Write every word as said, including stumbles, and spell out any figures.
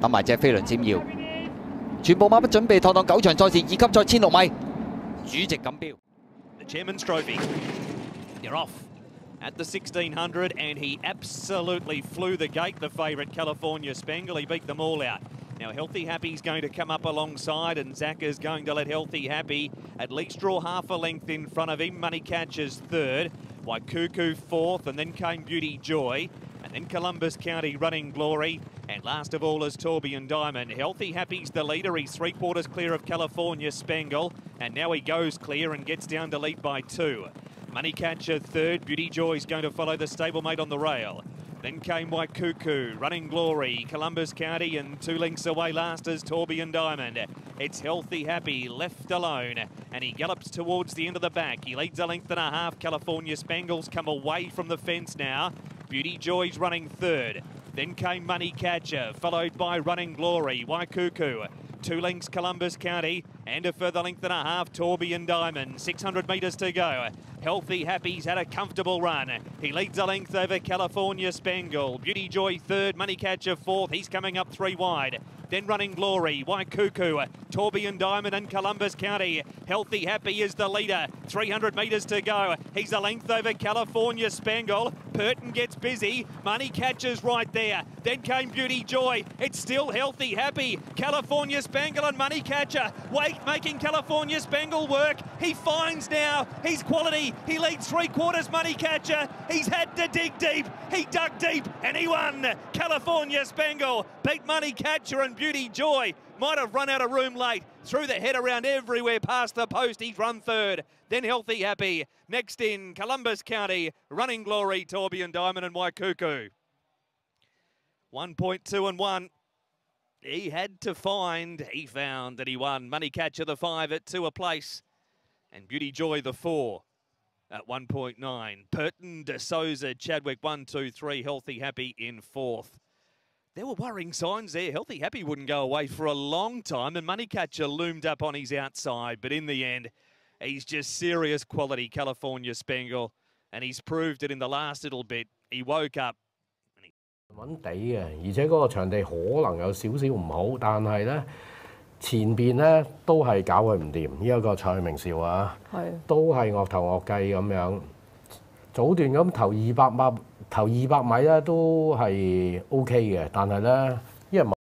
等埋只飛輪閃耀。全部馬匹準備妥當九場賽事，以及賽千六米主席錦標。The Chairman's Trophy. They're off at the sixteen hundred, and he absolutely flew the gate. The favourite California Spangle, he beat them all out. Now Healthy Happy's going to come up alongside, and Zach is going to let Healthy Happy at least draw half a length in front of him. Money Catcher's third, Waikuku fourth, and then came Beauty Joy, and then Columbus County Running Glory, and last of all is Torbie and Diamond. Healthy Happy's the leader, he's three quarters clear of California Spangle, and now he goes clear and gets down to lead by two. Money Catcher third, Beauty Joy's going to follow the stablemate on the rail. Then came Waikuku, Running Glory, Columbus County, and two lengths away last is Torbie and Diamond. It's Healthy Happy left alone, and he gallops towards the end of the back. He leads a length and a half. California Spangle's come away from the fence now. Beauty Joy's running third. Then came Money Catcher, followed by Running Glory, Waikuku. Two lengths Columbus County, and a further length and a half Torbie and Diamond. six hundred metres to go. Healthy Happy's had a comfortable run. He leads a length over California Spangle. Beauty Joy third, Money Catcher fourth. He's coming up three wide. Then Running Glory, Waikuku, Torbie and Diamond, and Columbus County. Healthy Happy is the leader. three hundred metres to go. He's a length over California Spangle. Purton gets busy. Money Catcher's right there. Then came Beauty Joy. It's still Healthy Happy. California Spangle and Money Catcher. Wake making California Spangle work. He finds now. He's quality. He leads three quarters Money Catcher. He's had to dig deep. He dug deep and he won. California Spangle beat Money Catcher, and Beauty Joy might have run out of room late. Threw the head around everywhere past the post. He's run third. Then Healthy Happy. Next in Columbus County, Running Glory, Torbie and Diamond, and Waikuku. one point two and one. He had to find. He found that he won. Money Catcher the five at two a place, and Beauty Joy the four at one point nine. Purton, De Souza, Chadwick one, two, three. Healthy Happy in fourth. There were worrying signs there. Healthy Happy wouldn't go away for a long time, and Money Catcher loomed up on his outside. But in the end, he's just serious quality, California Spangle, and he's proved it in the last little bit. He woke up. 穩地嘅，而且嗰個場地可能有少少唔好，但係咧前邊咧都係搞佢唔掂。呢一個蔡明紹啊，都係惡頭惡計咁樣。早段咁頭二百米，頭二百米咧都係 OK 嘅，但係咧因為。